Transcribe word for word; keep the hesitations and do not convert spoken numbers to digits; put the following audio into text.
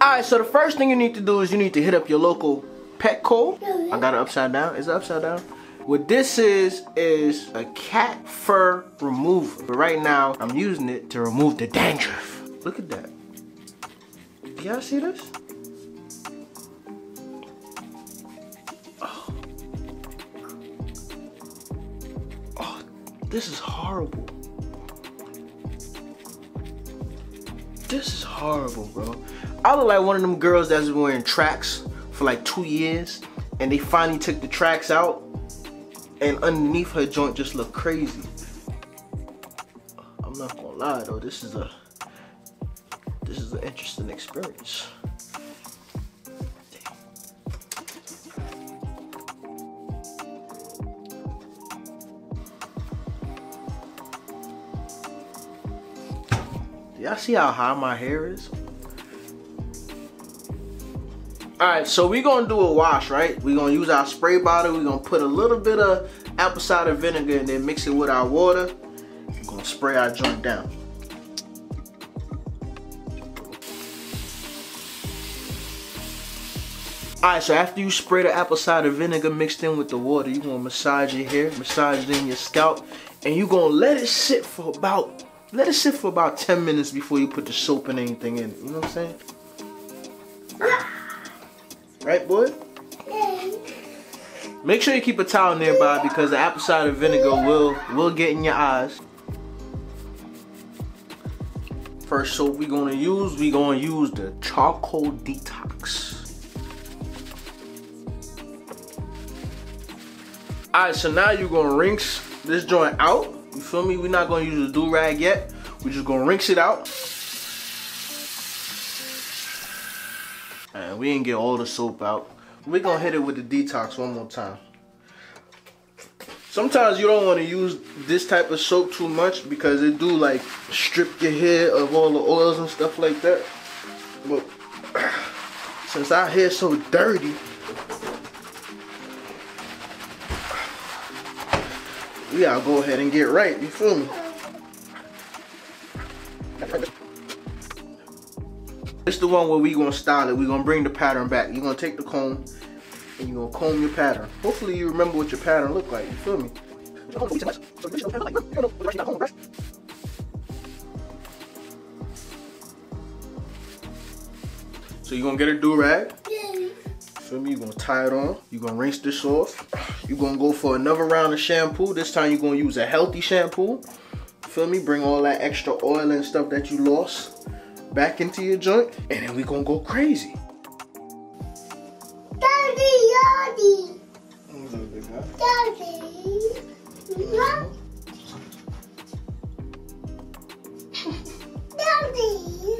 Alright, so the first thing you need to do is you need to hit up your local Petco. I got it upside down. Is it upside down? What this is, is a cat fur remover. But right now, I'm using it to remove the dandruff. Look at that. Do y'all see this? Oh. Oh, this is horrible. This is horrible, bro. I look like one of them girls that's been wearing tracks for like two years, and they finally took the tracks out, and underneath her joint just look crazy. I'm not gonna lie though, this is a this is an interesting experience. Y'all see how high my hair is? Alright, so we're gonna do a wash, right? We're gonna use our spray bottle, we're gonna put a little bit of apple cider vinegar and then mix it with our water. We're gonna spray our joint down. Alright, so after you spray the apple cider vinegar mixed in with the water, you're gonna massage your hair, massage it in your scalp, and you're gonna let it sit for about Let it sit for about ten minutes before you put the soap and anything in it. You know what I'm saying? Right, boy? Make sure you keep a towel nearby because the apple cider vinegar will, will get in your eyes. First soap we're going to use, we're going to use the Charcoal Detox. Alright, so now you're going to rinse this joint out. You feel me? We're not gonna use a do-rag yet. We're just gonna rinse it out. And we didn't get all the soap out. We're gonna hit it with the detox one more time. Sometimes you don't wanna use this type of soap too much because it do like strip your hair of all the oils and stuff like that. But since our hair's so dirty, we gotta go ahead and get right, you feel me? It's the one where we gonna style it. We gonna bring the pattern back. You're gonna take the comb and you're gonna comb your pattern. Hopefully you remember what your pattern looked like, you feel me? So you're gonna get a do-rag. Feel me? You're gonna tie it on. You're gonna rinse this off. You're gonna go for another round of shampoo. This time you're gonna use a healthy shampoo. Feel me? Bring all that extra oil and stuff that you lost back into your joint. And then we're gonna go crazy. Daddy, Daddy. Daddy. Daddy.